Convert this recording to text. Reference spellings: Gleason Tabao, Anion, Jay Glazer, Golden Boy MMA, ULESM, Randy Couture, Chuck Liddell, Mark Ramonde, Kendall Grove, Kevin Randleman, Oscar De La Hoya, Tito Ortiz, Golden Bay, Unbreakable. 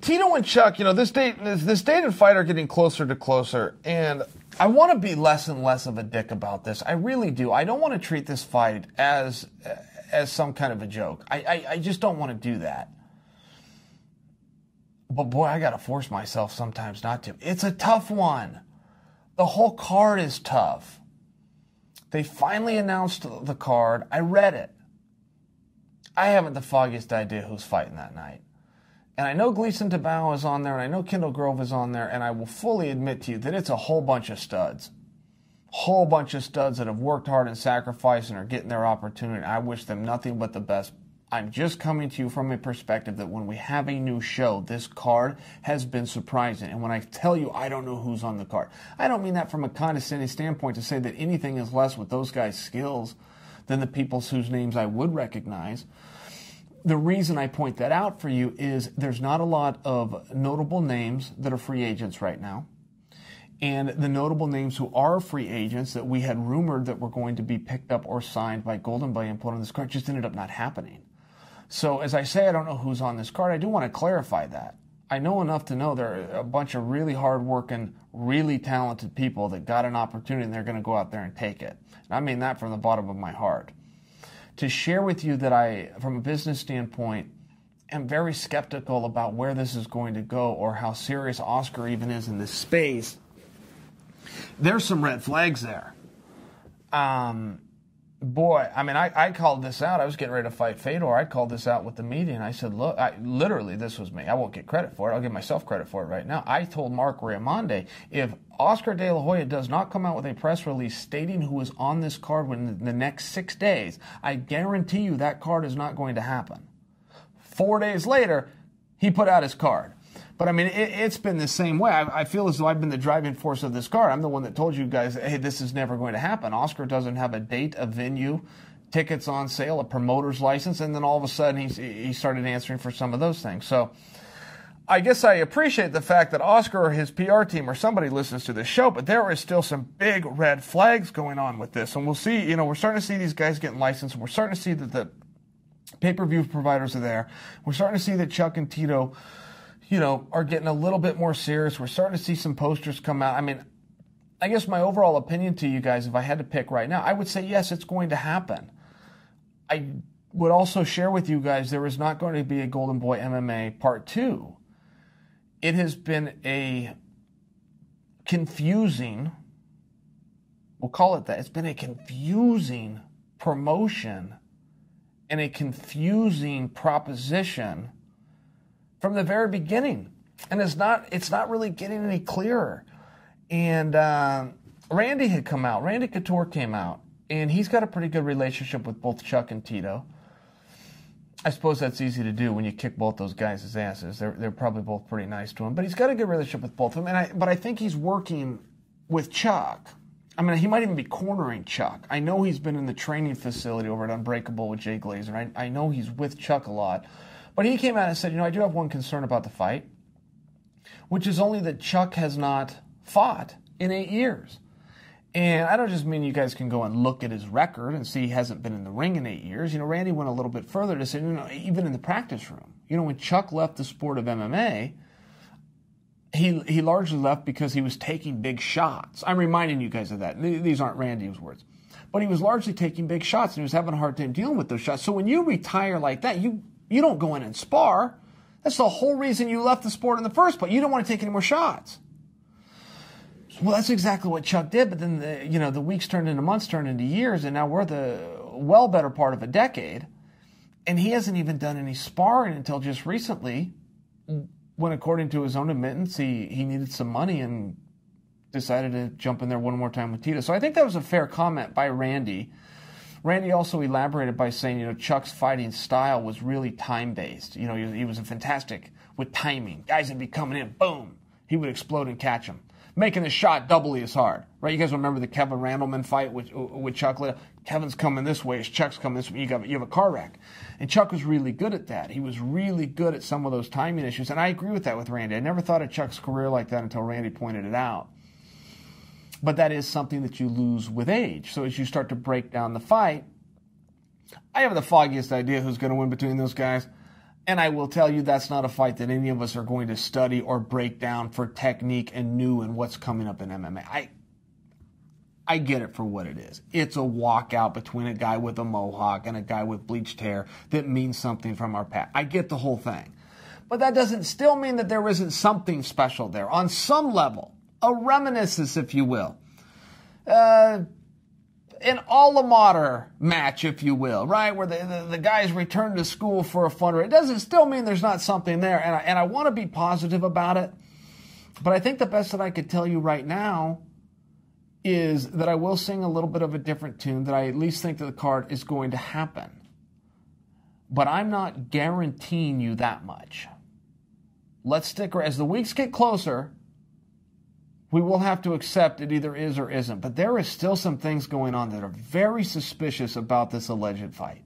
Tito and Chuck, you know, this dated fight are getting closer to closer, and I want to be less and less of a dick about this. I really do. I don't want to treat this fight as some kind of a joke. I just don't want to do that. But boy, I got to force myself sometimes not to. It's a tough one. The whole card is tough. They finally announced the card. I read it. I haven't the foggiest idea who's fighting that night. And I know Gleason Tabao is on there, and I know Kendall Grove is on there, and I will fully admit to you that it's a whole bunch of studs. Whole bunch of studs that have worked hard and sacrificed and are getting their opportunity. I wish them nothing but the best. I'm just coming to you from a perspective that when we have a new show, this card has been surprising. And when I tell you I don't know who's on the card, I don't mean that from a condescending standpoint to say that anything is less with those guys' skills than the people whose names I would recognize. The reason I point that out for you is there's not a lot of notable names that are free agents right now. And the notable names who are free agents that we had rumored that were going to be picked up or signed by Golden Bay and put on this card just ended up not happening. So as I say, I don't know who's on this card. I do want to clarify that. I know enough to know there are a bunch of really hard-working, really talented people that got an opportunity and they're going to go out there and take it. And I mean that from the bottom of my heart. To share with you that I, from a business standpoint, am very skeptical about where this is going to go or how serious Oscar even is in this space, there's some red flags there. Boy, I mean, I called this out. I was getting ready to fight Fedor. I called this out with the media, and I said, look, literally, this was me. I won't get credit for it. I'll give myself credit for it right now. I told Mark Ramonde, if Oscar De La Hoya does not come out with a press release stating who is on this card within the next 6 days, I guarantee you that card is not going to happen. 4 days later, he put out his card. But, I mean, it's been the same way. I feel as though I've been the driving force of this card. I'm the one that told you guys, hey, this is never going to happen. Oscar doesn't have a date, a venue, tickets on sale, a promoter's license, and then all of a sudden he started answering for some of those things. So I guess I appreciate the fact that Oscar or his PR team or somebody listens to this show, but there is still some big red flags going on with this. And we'll see, you know, we're starting to see these guys getting licensed, and we're starting to see that the pay-per-view providers are there. We're starting to see that Chuck and Tito, you know, are getting a little bit more serious. We're starting to see some posters come out. I mean, I guess my overall opinion to you guys, if I had to pick right now, I would say, yes, it's going to happen. I would also share with you guys, there is not going to be a Golden Boy MMA Part 2. It has been a confusing, we'll call it that, it's been a confusing promotion and a confusing proposition from the very beginning, and it's not really getting any clearer. And Randy had come out. Randy Couture came out, and he's got a pretty good relationship with both Chuck and Tito. I suppose that's easy to do when you kick both those guys' asses. They're probably both pretty nice to him, but he's got a good relationship with both of them. And I think he's working with Chuck. I mean, he might even be cornering Chuck. I know he's been in the training facility over at Unbreakable with Jay Glazer. I know he's with Chuck a lot. But he came out and said, you know, I do have one concern about the fight, which is only that Chuck has not fought in 8 years. And I don't just mean you guys can go and look at his record and see he hasn't been in the ring in 8 years. You know, Randy went a little bit further to say, you know, even in the practice room. You know, when Chuck left the sport of MMA, he largely left because he was taking big shots. I'm reminding you guys of that. These aren't Randy's words. But he was largely taking big shots, and he was having a hard time dealing with those shots. So when you retire like that, you don't go in and spar. That's the whole reason you left the sport in the first place. You don't want to take any more shots. Well, that's exactly what Chuck did, but then the weeks turned into months, turned into years, and now we're the well better part of a decade, and he hasn't even done any sparring until just recently when, according to his own admittance, he needed some money and decided to jump in there one more time with Tito. So I think that was a fair comment by Randy. Randy also elaborated by saying, you know, Chuck's fighting style was really time-based. You know, he was fantastic with timing. Guys would be coming in, boom, he would explode and catch him, making the shot doubly as hard, right? You guys remember the Kevin Randleman fight with Chuck Liddell? Kevin's coming this way, Chuck's coming this way, you have a car wreck. And Chuck was really good at that. He was really good at some of those timing issues, and I agree with that with Randy. I never thought of Chuck's career like that until Randy pointed it out. But that is something that you lose with age. So as you start to break down the fight, I have the foggiest idea who's going to win between those guys. And I will tell you that's not a fight that any of us are going to study or break down for technique and new and what's coming up in MMA. I get it for what it is. It's a walkout between a guy with a mohawk and a guy with bleached hair that means something from our past. I get the whole thing. But that doesn't still mean that there isn't something special there. On some level, a reminiscence, if you will. An alma mater match, if you will, right? Where the guys return to school for a fundraiser. It doesn't still mean there's not something there, and I want to be positive about it, but I think the best that I could tell you right now is that I will sing a little bit of a different tune, that I at least think that the card is going to happen. But I'm not guaranteeing you that much. Let's stick around. As the weeks get closer, we will have to accept it either is or isn't. But there is still some things going on that are very suspicious about this alleged fight.